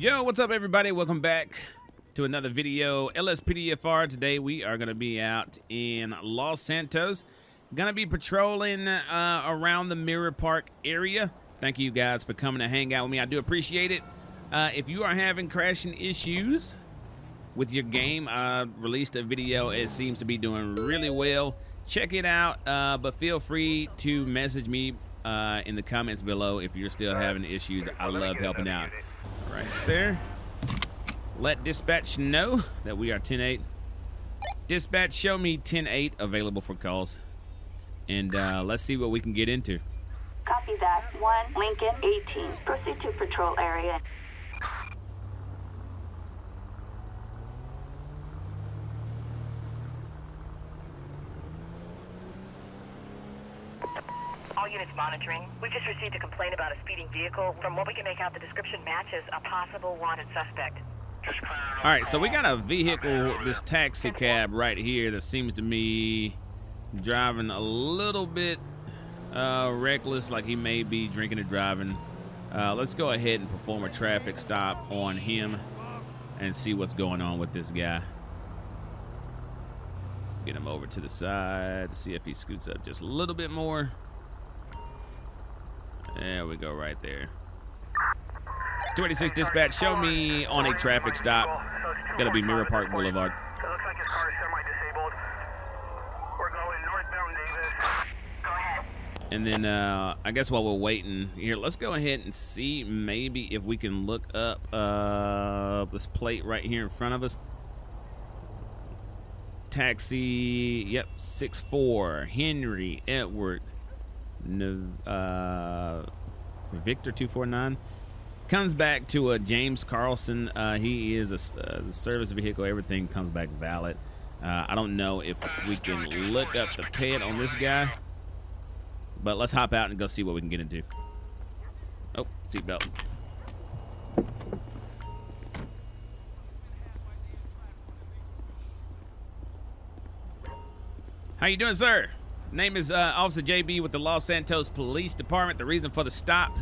Yo, what's up, everybody? Welcome back to another video. LSPDFR. Today we are going to be out in Los Santos. Going to be patrolling around the Mirror Park area. Thank you guys for coming to hang out with me. I do appreciate it. If you are having crashing issues with your game, I released a video. It seems to be doing really well. Check it out, but feel free to message me in the comments below if you're still having issues. I love helping out. Right there. Let dispatch know that we are 10-8. Dispatch, show me 10-8 available for calls. And let's see what we can get into. Copy that. 1 Lincoln 18. Proceed to patrol area. Units monitoring. We've just received a complaint about a speeding vehicle. From what we can make out, the description matches a possible wanted suspect. All right, so we got a vehicle, this taxi cab right here, that seems to me driving a little bit reckless, like he may be drinking and driving. Let's go ahead and perform a traffic stop on him and see what's going on with this guy. Let's get him over to the side, see if he scoots up just a little bit more. There we go, right there. 286 dispatch, show me on a traffic stop. Gotta be Mirror Park Boulevard. So it looks like his car is semi-disabled. We're going northbound Davis. Go ahead. And then I guess while we're waiting here, let's go ahead and see maybe if we can look up this plate right here in front of us. Taxi, yep, 64 Henry Edward. Victor 249 comes back to a James Carlson. He is a service vehicle. Everything comes back valid. I don't know if we can look up the PED on this guy, but let's hop out and go see what we can get into. Oh, seatbelt. How you doing, sir? Name is Officer JB with the Los Santos Police Department. The reason for the stop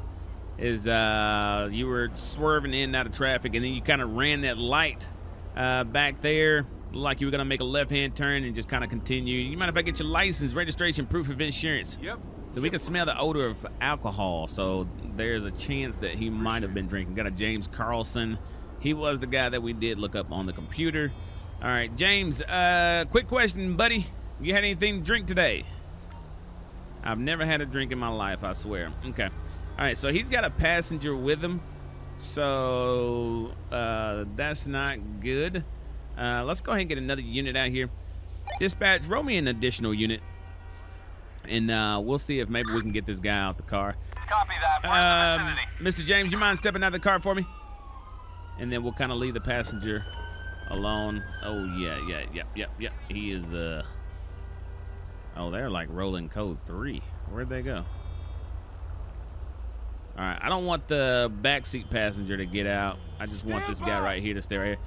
is you were swerving in and out of traffic, and then you kind of ran that light back there like you were going to make a left-hand turn and just kind of continue. You mind if I get your license, registration, proof of insurance? Yep. So we can smell the odor of alcohol, so there's a chance that he might have been drinking. Got a James Carlson. He was the guy that we did look up on the computer. All right, James, quick question, buddy. You had anything to drink today? I've never had a drink in my life, I swear. Okay. All right, so he's got a passenger with him. So that's not good. Let's go ahead and get another unit out here. Dispatch, roll me an additional unit. And we'll see if maybe we can get this guy out the car. Copy that. Mr. James, you mind stepping out of the car for me? And then we'll kind of leave the passenger alone. Oh, yeah. He is... Oh, they're like rolling code 3. Where'd they go? All right, I don't want the backseat passenger to get out. I just want this guy right here to stay right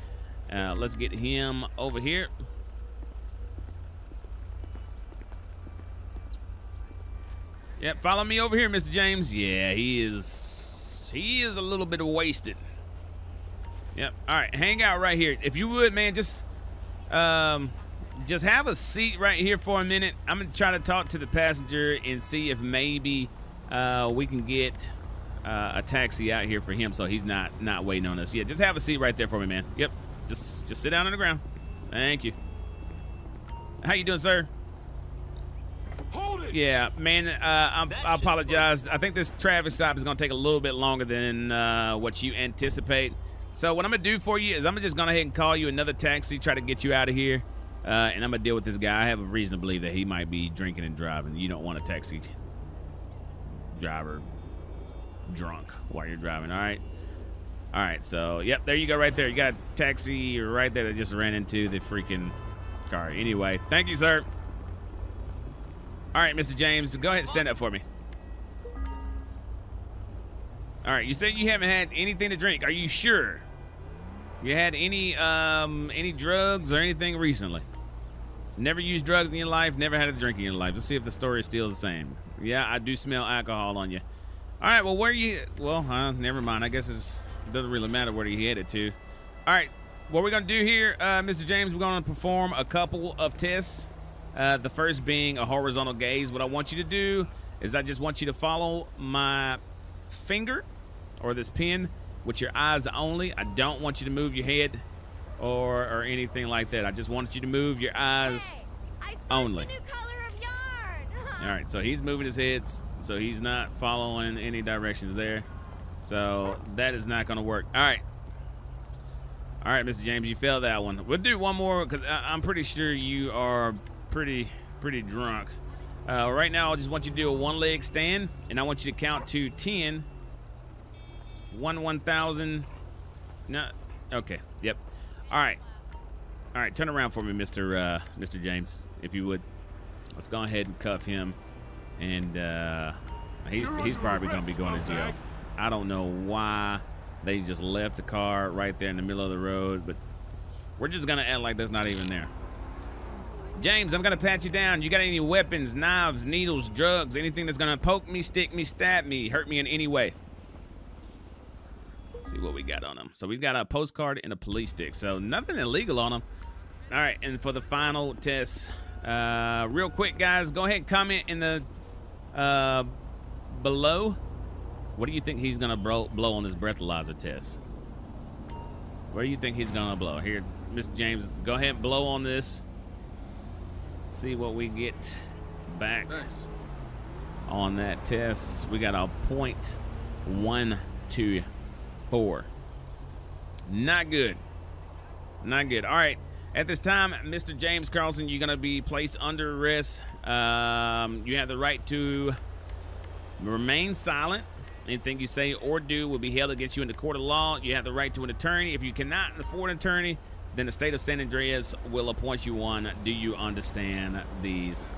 here. Let's get him over here. Yep, follow me over here, Mr. James. Yeah, he is a little bit wasted. Yep. All right, hang out right here. If you would, man, just have a seat right here for a minute. I'm gonna try to talk to the passenger and see if maybe we can get a taxi out here for him so he's not waiting on us. Yeah, just have a seat right there for me, man. Yep, just sit down on the ground. Thank you. How you doing, sir? Hold it. Yeah, man, I apologize. I think this traffic stop is gonna take a little bit longer than what you anticipate. So what I'm gonna do for you is I'm just gonna go ahead and call you another taxi, try to get you out of here. And I'm gonna deal with this guy. I have a reason to believe that he might be drinking and driving. You don't want a taxi driver drunk while you're driving. All right, so yep, there you go, right there. You got a taxi right there that just ran into the freaking car. Anyway, thank you, sir. All right, Mr. James, go ahead and stand up for me. All right, you said you haven't had anything to drink. Are you sure you had any drugs or anything recently? Never used drugs in your life, never had a drink in your life. Let's see if the story is still the same. Yeah, I do smell alcohol on you. All right, well, where are you? Well, never mind. I guess it's doesn't really matter where he headed to. All right, what we're gonna do here, Mr. James, we're gonna perform a couple of tests. The first being a horizontal gaze. What I want you to do is I just want you to follow my finger or this pen with your eyes only. I don't want you to move your head or anything like that. I just want you to move your eyes only. The new color of yarn. All right, so he's moving his head, so he's not following any directions there. So that is not gonna work. All right. All right, Mr. James, you failed that one. We'll do one more because I'm pretty sure you are pretty drunk. Right now, I just want you to do a one-leg stand, and I want you to count to 10. 1,000. No. Okay. Yep. All right. All right. Turn around for me, Mr. James, if you would. Let's go ahead and cuff him, and he's probably gonna be going to jail. I don't know why they just left the car right there in the middle of the road, but we're just gonna act like that's not even there. James, I'm gonna pat you down. You got any weapons, knives, needles, drugs, anything that's gonna poke me, stick me, stab me, hurt me in any way? Let's see what we got on him. So we've got a postcard and a police stick. So nothing illegal on him. All right, and for the final test, real quick, guys, go ahead and comment in the below. What do you think he's gonna blow on this breathalyzer test? Where do you think he's gonna blow? Here, Mr. James, go ahead and blow on this. See what we get back on that test. We got a 0.124. Not good. Not good. All right. At this time, Mr. James Carlson, you're going to be placed under arrest. You have the right to remain silent. Anything you say or do will be held against you in the court of law. You have the right to an attorney. If you cannot afford an attorney, then the state of San Andreas will appoint you one. Do you understand these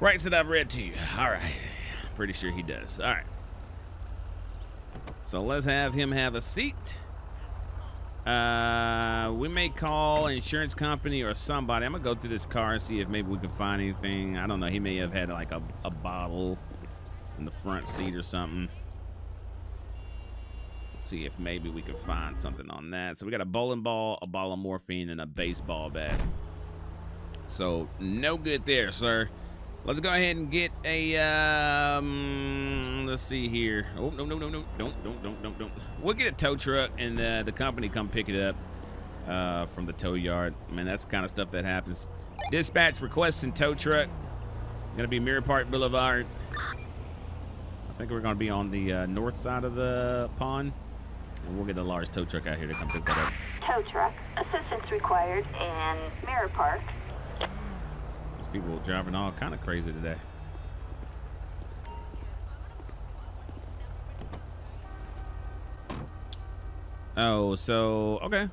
rights that I've read to you? All right. Pretty sure he does. All right. So let's have him have a seat. We may call an insurance company or somebody. I'm going to go through this car and see if maybe we can find anything. I don't know. He may have had like a bottle in the front seat or something. See if maybe we could find something on that. So we got a bowling ball, a bottle of morphine, and a baseball bat. So no good there, sir. Let's go ahead and get a let's see here. Oh no, no, no, no, don't. We'll get a tow truck and the company come pick it up from the tow yard. Man, that's the kind of stuff that happens. Dispatch requesting tow truck. Gonna be Mirror Park Boulevard. I think we're gonna be on the north side of the pond. And we'll get a large tow truck out here to come pick that up. Tow truck, assistance required in Mirror Park. These people are driving all kind of crazy today. Oh, so, okay.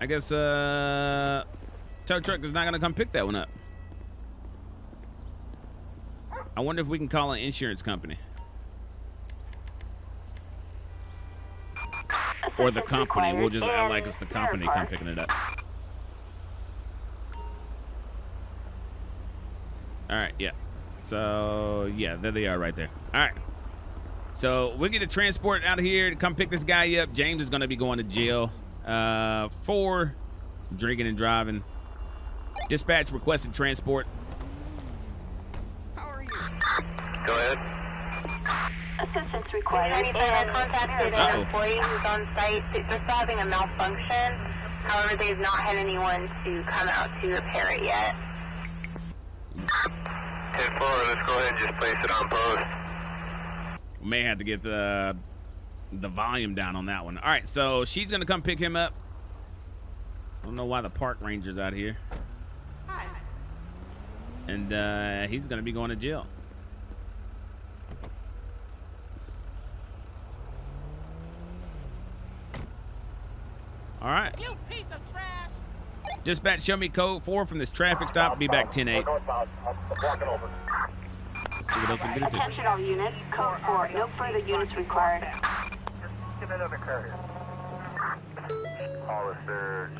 I guess tow truck is not gonna come pick that one up. I wonder if we can call an insurance company. Or the company. We'll just act like it's the company come picking it up. All right, yeah. So, yeah, there they are right there. All right. So, we'll get a transport out of here to come pick this guy up. James is going to be going to jail for drinking and driving. Dispatch requested transport. How are you? Go ahead. Assistance required. Any further contact with an employee who's on site. They're still having a malfunction. However, they've not had anyone to come out to repair it yet. 10-4, let's go ahead and just place it on post. We may have to get the volume down on that one. All right, so she's going to come pick him up. I don't know why the park ranger's out here. Hi. And he's going to be going to jail. All right. You piece of trash. Dispatch, show me code 4 from this traffic stop. Be back 10-8. Let's see what else we can do. Attention all units. Code 4. No further units required. All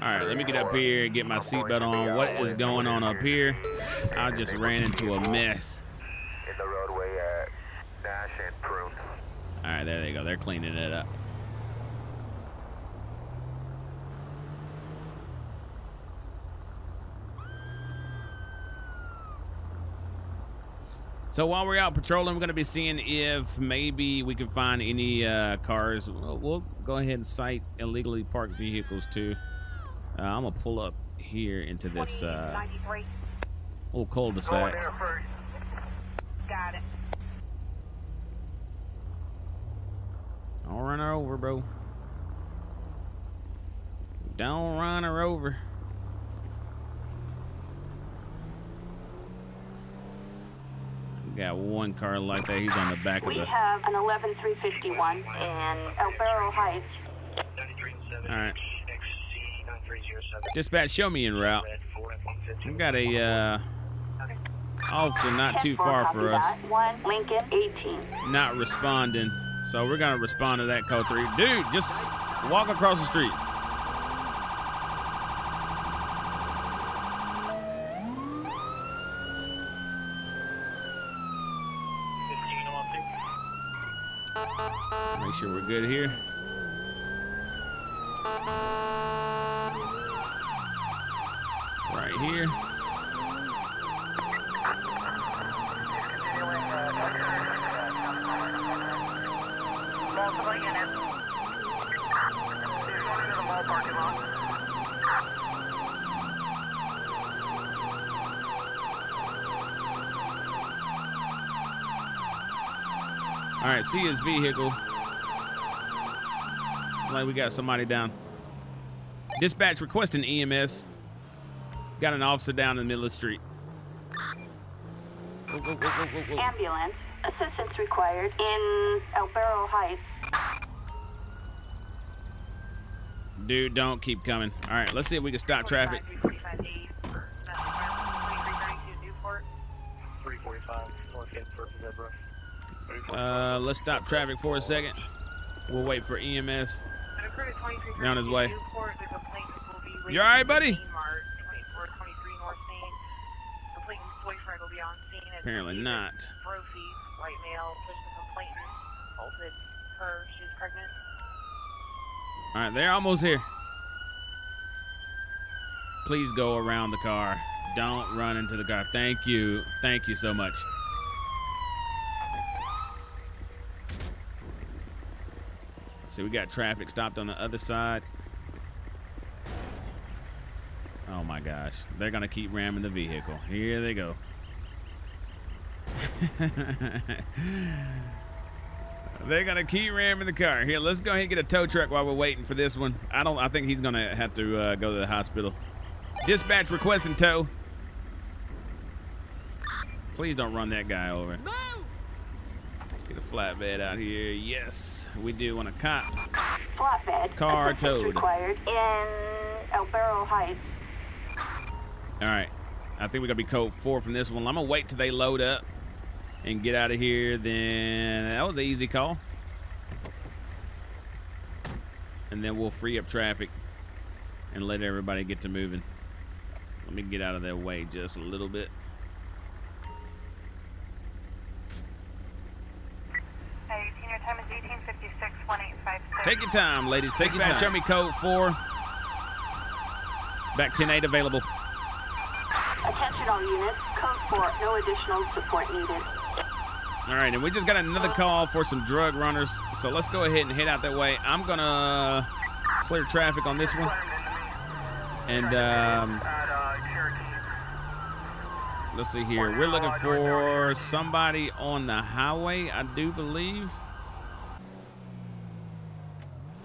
right, let me get up here and get my seatbelt on. What is going on up here? I just ran into a mess. In the roadway, Nash and Prune. All right, there they go. They're cleaning it up. So while we're out patrolling, we're going to be seeing if maybe we can find any cars. We'll go ahead and cite illegally parked vehicles too. I'm going to pull up here into this old cul-de-sac. Got it. Don't run her over, bro. Don't run her over. We got one car like that. He's on the back of the... We have an 11351 in El Barrio Heights. All right. Dispatch, show me en route. We got a officer not too far for us. Lincoln 18. Not responding. So we're gonna respond to that code 3. Dude, just walk across the street. Make sure we're good here. Right here. All right, see his vehicle. Like we got somebody down. Dispatch requesting EMS. Got an officer down in the middle of the street. Whoa, whoa, whoa, whoa, whoa. Ambulance assistance required in El Barrio Heights. Dude, don't keep coming. All right, let's see if we can stop traffic. 345. Let's stop traffic for a second. We'll wait for EMS. Down his way. You all right, buddy? Apparently not. All right, they're almost here. Please go around the car. Don't run into the car. Thank you. Thank you so much. See, we got traffic stopped on the other side. Oh my gosh. They're gonna keep ramming the vehicle. Here they go. They're gonna keep ramming the car. Here, let's go ahead and get a tow truck while we're waiting for this one. I think he's gonna have to go to the hospital. Dispatch requesting tow. Please don't run that guy over. Move! Let's get a flatbed out here. Yes, we do want a cop. Flatbed. Car towed. Required in El Barrio Heights. All right, I think we're gonna be code 4 from this one. I'm gonna wait till they load up and get out of here. Then that was an easy call, and then we'll free up traffic and let everybody get to moving. Let me get out of their way just a little bit. Your time is 1856. 1856. Take your time, ladies. Take your time. Show me code 4. Back 108 available. Attention all units. Code 4. No additional support needed. All right, and we just got another call for some drug runners, so let's go ahead and head out that way. I'm gonna clear traffic on this one, and let's see here. We're looking for somebody on the highway, I do believe.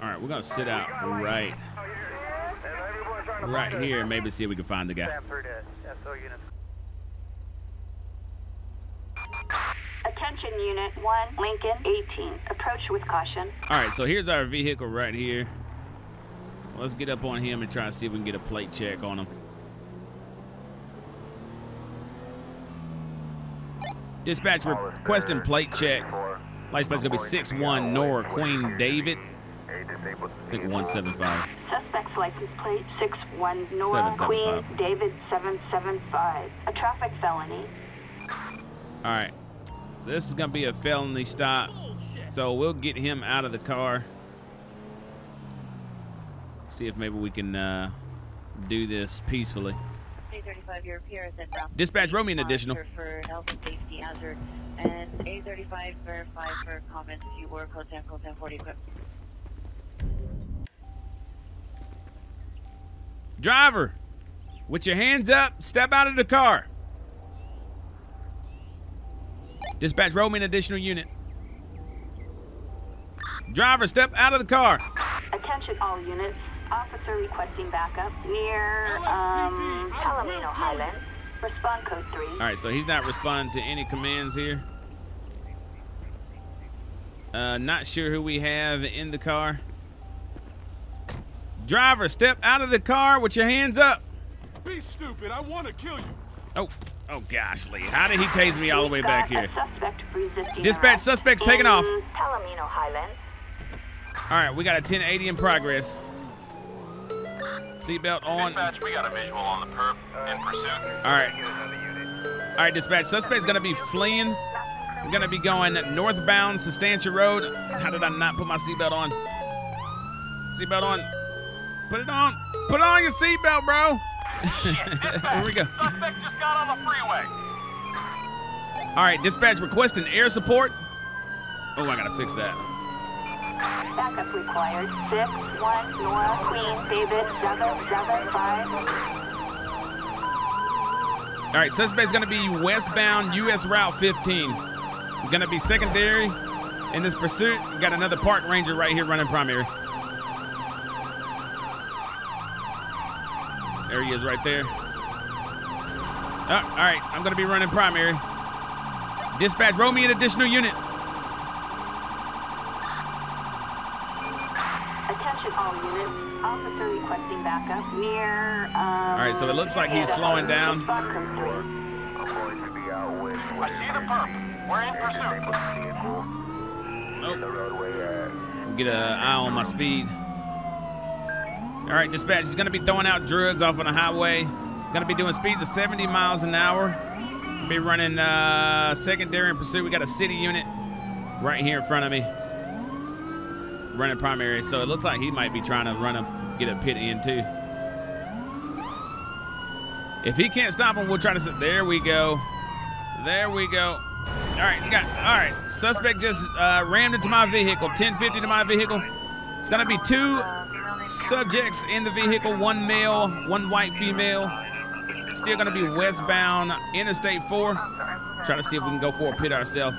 All right, we're gonna sit out right here, maybe see if we can find the guy. Attention unit 1, Lincoln 18. Approach with caution. All right, so here's our vehicle right here. Let's get up on him and try to see if we can get a plate check on him. Dispatch requesting plate check. License plate's gonna be 61 Nora Queen David. I think 175. Suspect's license plate 61 Nora Queen David 775. A traffic felony. All right. This is going to be a felony stop, so we'll get him out of the car. See if maybe we can do this peacefully. 335, your appearance at Dispatch, roll me an additional. For health and safety hazard And A35, verify for comments. You were code 10, code 1040 equipped. Driver, with your hands up, step out of the car. Dispatch, roll me an additional unit. Driver, step out of the car. Attention all units. Officer requesting backup near Talladega Highlands. Respond code 3. All right, so he's not responding to any commands here. Not sure who we have in the car. Driver, step out of the car with your hands up. Be stupid. I want to kill you. Oh gosh, Lee. How did he tase me all the way back here? Dispatch, suspect's taking off. All right, we got a 1080 in progress. Seatbelt on. Dispatch, we got a visual on the perp in pursuit. All right. All right, dispatch, suspect's going to be fleeing. We're going to be going northbound Sustantia Road. How did I not put my seatbelt on? Seatbelt on. Put it on. Put on your seatbelt, bro. Here we go. Suspect just got on the freeway. All right, dispatch requesting air support. Oh, I gotta fix that. Backup required. 6-1 Nora Queen David 775. All right, suspect's gonna be westbound US Route 15. We're gonna be secondary in this pursuit. We got another park ranger right here running primary. There he is right there. Oh, all right, I'm gonna be running primary. Dispatch, roll me an additional unit. Attention all units, officer requesting backup near, all right, so it looks like he's slowing down. I see the perp, we're in pursuit. Nope. Get an eye on my speed. All right, dispatch is gonna be throwing out drugs off on the highway. Gonna be doing speeds of 70 miles an hour. Be running secondary in pursuit. We got a city unit right here in front of me. Running primary, so it looks like he might be trying to run up, get a pit in too. If he can't stop him, we'll try to sit. There we go. There we go. All right, Suspect just rammed into my vehicle. 1050 to my vehicle. It's gonna be two subjects in the vehicle, one male, one white female. Still gonna be westbound Interstate 4. Try to see if we can go for a pit ourselves.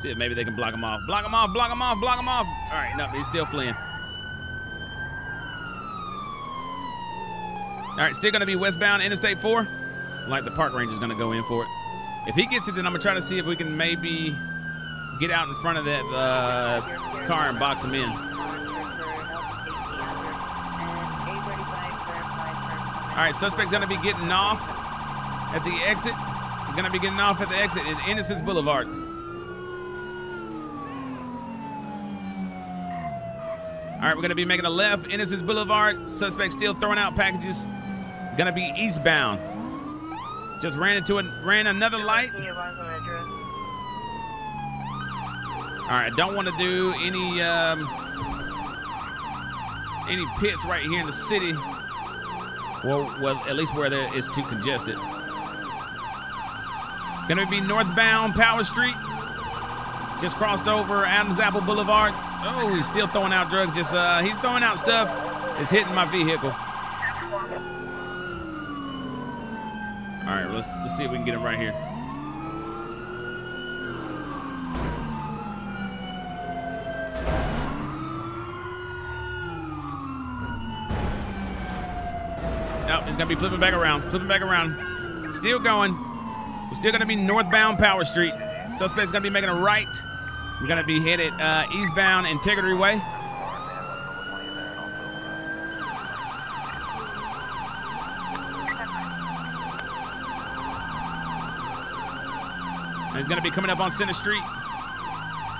See if maybe they can block him off. Block him off, block him off, block him off. All right, no, he's still fleeing. All right, still gonna be westbound Interstate 4. Like the park ranger's gonna go in for it. If he gets it, then I'm gonna try to see if we can maybe get out in front of that car and box him in. All right, suspect's gonna be getting off at the exit. Gonna be getting off at the exit in Innocence Boulevard. All right, we're gonna be making a left, Innocence Boulevard. Suspect still throwing out packages. Gonna be eastbound. Just ran into it, ran another light. All right, I don't want to do any pits right here in the city. Well, at least where there is too congested. Gonna be northbound Power Street. Just crossed over Adams Apple Boulevard. Oh, he's still throwing out drugs. Just he's throwing out stuff. It's hitting my vehicle. All right, let's see if we can get him right here. He's gonna be flipping back around. Still going. We're still gonna be northbound Power Street. Suspect's gonna be making a right. We're gonna be headed eastbound Integrity Way. And he's gonna be coming up on Center Street.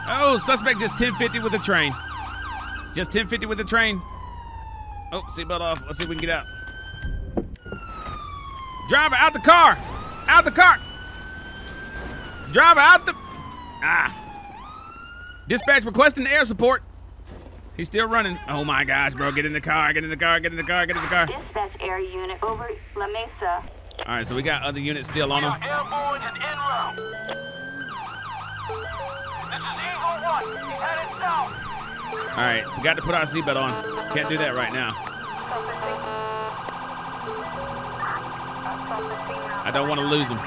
Oh, suspect just 1050 with the train. Just 1050 with the train. Oh, seatbelt off. Let's see if we can get out. Driver, out the car! Out the car! Driver, out the... Ah. Dispatch requesting air support. He's still running. Oh my gosh, bro. Get in the car. Get in the car. Get in the car. Get in the car. Dispatch air unit over La Mesa. All right, so we got other units still on him. Airborne and en route. This is Eagle 1. He's headed south. All right, forgot to put our seatbelt on. Can't do that right now. I don't want to lose him.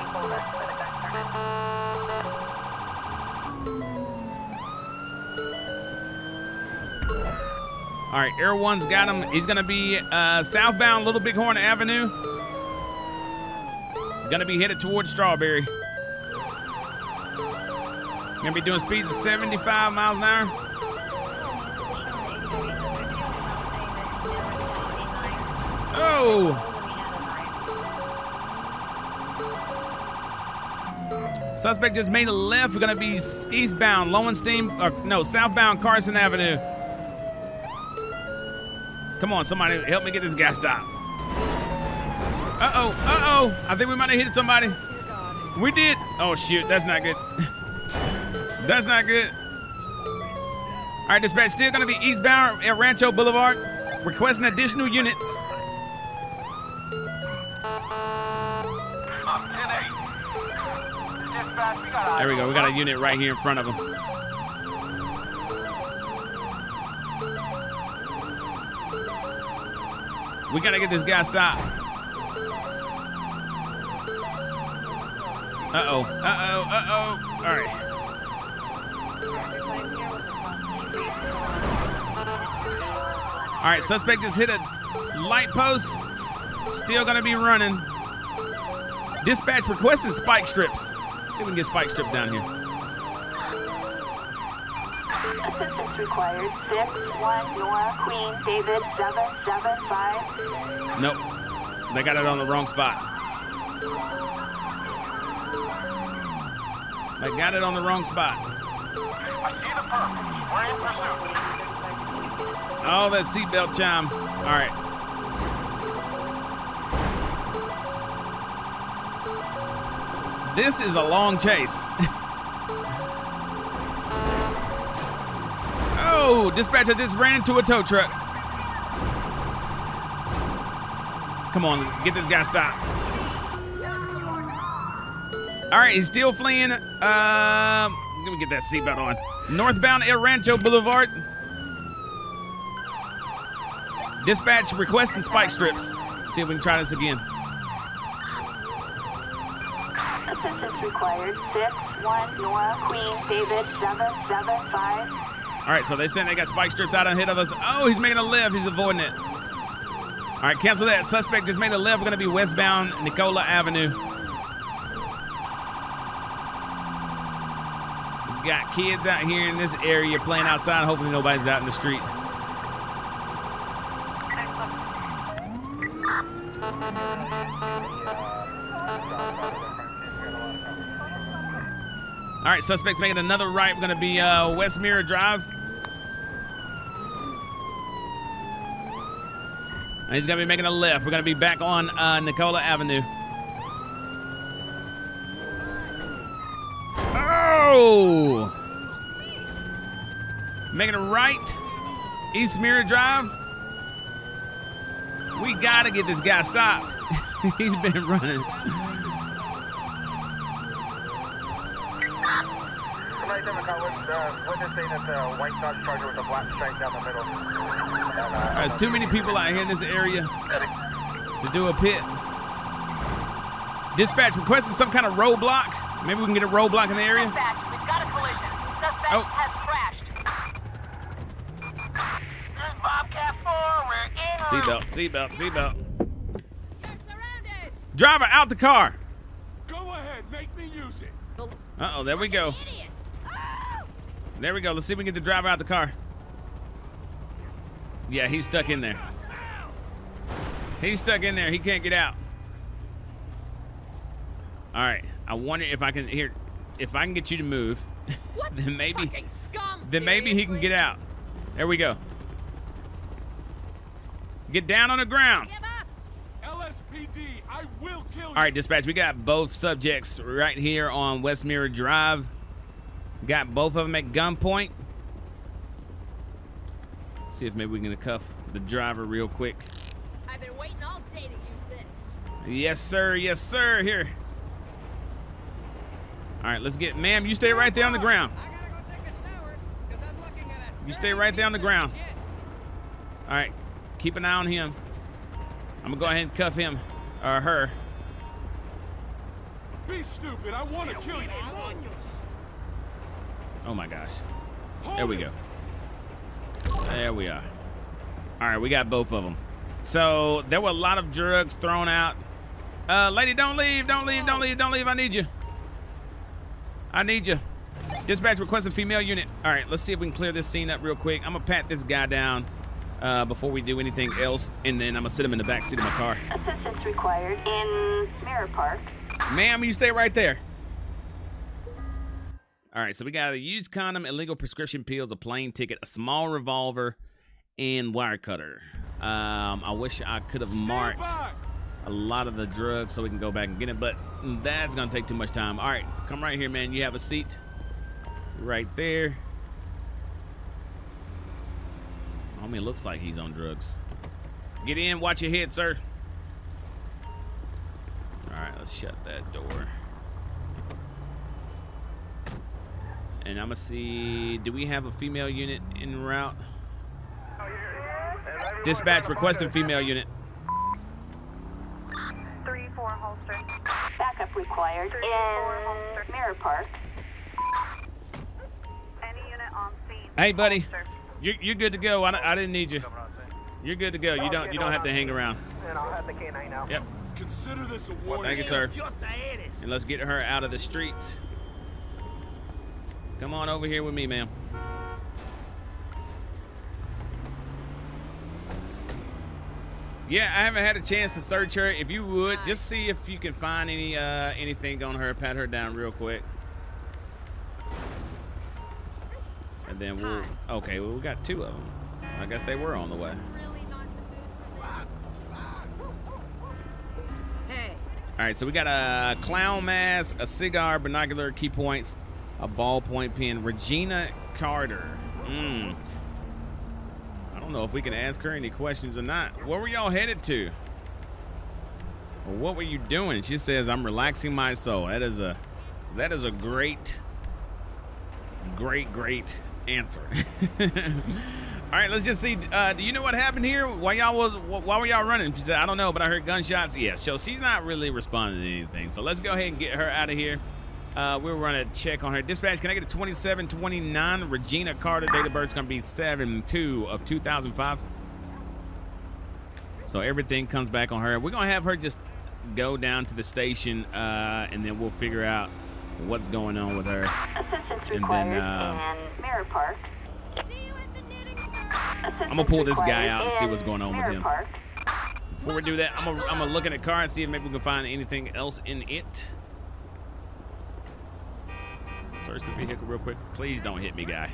All right, Air 1's got him. He's going to be southbound Little Bighorn Avenue. Going to be headed towards Strawberry. Going to be doing speeds of 75 miles an hour. Oh! Suspect just made a left. We're going to be eastbound Lowenstein, or no, southbound Carson Avenue. Come on, somebody help me get this guy stopped. Uh-oh, uh-oh. I think we might have hit somebody. We did. Oh, shoot, that's not good. That's not good. All right, dispatch, still going to be eastbound at Rancho Boulevard. Requesting additional units. There we go. We got a unit right here in front of him. We gotta get this guy stopped. Uh-oh, uh-oh, uh-oh. All right. All right, suspect just hit a light post. Still gonna be running. Dispatch requesting spike strips. Let's see if we can get spike strips down here. Assistance required. 6-1 Nora Queen David 775. Nope, they got it on the wrong spot. They got it on the wrong spot. I see the purpose. We're in pursuit. Oh, that seatbelt chime. All right. This is a long chase. Oh, dispatcher just ran into a tow truck. Come on, get this guy stopped. All right, he's still fleeing. Let me get that seatbelt on. Northbound El Rancho Boulevard. Dispatch requesting spike strips. See if we can try this again. Assistance required. 6-1 Nora Queen David 775. All right, so they're saying they got spike strips out ahead of us. Oh, he's making a left. He's avoiding it. All right, cancel that. Suspect just made a left. We're going to be westbound Nicola Avenue. We've got kids out here in this area playing outside. Hopefully nobody's out in the street. All right, suspect's making another right. We're going to be West Mirror Drive. And he's going to be making a left. We're going to be back on Nicola Avenue. Oh! Making a right. East Mirror Drive. We got to get this guy stopped. He's been running. There's too many people out here in this area to do a pit. Dispatch requesting some kind of roadblock. Maybe we can get a roadblock in the area. Dispatch, we've got a collision. Suspect has crashed. This is Bobcat 4. We're in. Seatbelt, seatbelt, seatbelt. Driver out the car. Go ahead, make me use it. Uh oh, there we go. There we go. Let's see if we can get the driver out the car. Yeah, he's stuck in there. He's stuck in there. He can't get out. All right. I wonder if I can get you to move. What? then maybe he can get out. There we go. Get down on the ground. LSPD, I will kill you. All right, dispatch. We got both subjects right here on West Mirror Drive. Got both of them at gunpoint. See if maybe we can cuff the driver real quick. I've been waiting all day to use this. Yes, sir. Yes, sir. Here. All right, let's get... Ma'am, you stay right there on the ground. I gotta go take a shower, 'cause I'm looking at a... You stay right there on the ground. All right, keep an eye on him. I'm gonna go ahead and cuff him or her. Be stupid. I want to kill you. Oh my gosh. There we go. There we are. All right, we got both of them. So there were a lot of drugs thrown out. Lady, don't leave, don't leave, don't leave, don't leave. I need you. I need you. Dispatch requesting female unit. All right, let's see if we can clear this scene up real quick. I'm gonna pat this guy down before we do anything else, and then I'm gonna sit him in the back seat of my car. Assistance required in Mirror Park. Ma'am, you stay right there. All right, so we got a used condom, illegal prescription pills, a plane ticket, a small revolver, and wire cutter. I wish I could have marked a lot of the drugs so we can go back and get it, but that's gonna take too much time. All right, come right here, man. You have a seat right there. I mean, it looks like he's on drugs. Get in, watch your head, sir. All right, let's shut that door. And I'm gonna see, do we have a female unit en route? Dispatch requesting female unit. 3-4 holster. Backup required in Mirror Park. Any unit on scene. Hey, buddy, you're good to go. I didn't need you. You're good to go. You don't have to hang around. And I'll have the K9 now. Yep. Consider this a warning. Thank you, sir. And let's get her out of the streets. Come on over here with me, ma'am. Yeah, I haven't had a chance to search her. If you would, just see if you can find any anything on her. Pat her down real quick. And then we'll... Okay, well, we got two of them. I guess they were on the way. All right, so we got a clown mask, a cigar, binocular, key points, a ballpoint pen. Regina Carter. I don't know if we can ask her any questions or not. Where were y'all headed to? Or what were you doing? She says, I'm relaxing my soul. That is a great answer. All right, let's just see. Do you know what happened here? Why were y'all running? She said, I don't know, but I heard gunshots. Yeah, so she's not really responding to anything. So let's go ahead and get her out of here. We're running a check on her. Dispatch, can I get a 2729 Regina Carter? Date of birth's gonna be 7/2 of 2005. So everything comes back on her. We're gonna have her just go down to the station, and then we'll figure out what's going on with her. Assistance required in Mirror Park. I'm gonna pull this guy out and see what's going on with him. Before we do that, I'm gonna look in the car and see if maybe we can find anything else in it. Search the vehicle real quick. Please don't hit me, guy.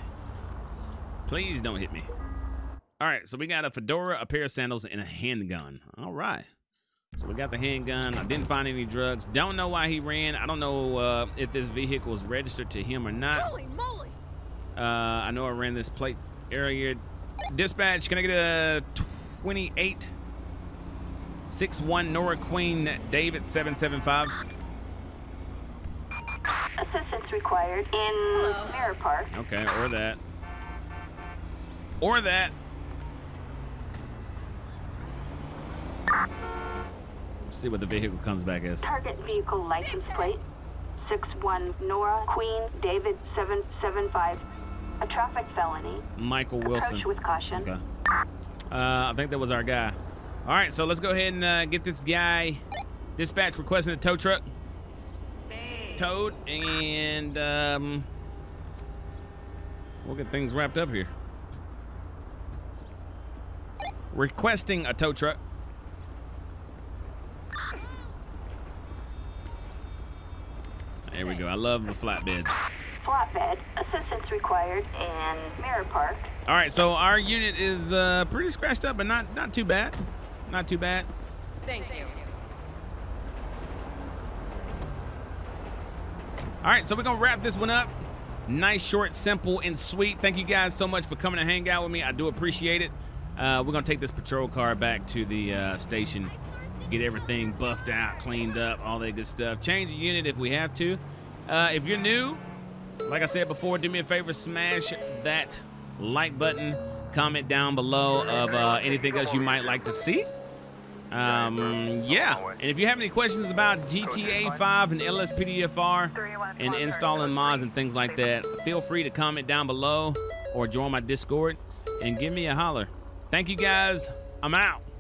Please don't hit me. All right, so we got a fedora, a pair of sandals, and a handgun. All right, so we got the handgun. I didn't find any drugs. Don't know why he ran. I don't know if this vehicle is registered to him or not. Holy moly. I know I ran this plate earlier. Dispatch, can I get a 2861 Nora Queen David 775? Assistance required in Mirror Park. Okay, or that. Or that. Let's see what the vehicle comes back as. Target vehicle license plate 61 Nora Queen David 775. A traffic felony. Michael Wilson. Approach with caution. Okay. I think that was our guy. All right, so let's go ahead and get this guy. Dispatch requesting a tow truck. Towed, and we'll get things wrapped up here. Requesting a tow truck. There we go. I love the flatbeds. Flatbed assistance required in Mirror Park. All right, so our unit is pretty scratched up, but not too bad. Not too bad. Thank you. All right, so we're gonna wrap this one up. Nice, short, simple, and sweet. Thank you guys so much for coming to hang out with me. I do appreciate it. We're going to take this patrol car back to the station, get everything buffed out, cleaned up, all that good stuff. Change the unit if we have to. If you're new, like I said before, do me a favor, smash that like button. Comment down below of anything else you might like to see. Yeah, and if you have any questions about GTA 5 and LSPDFR and installing mods and things like that, feel free to comment down below or join my Discord and give me a holler. Thank you guys. I'm out.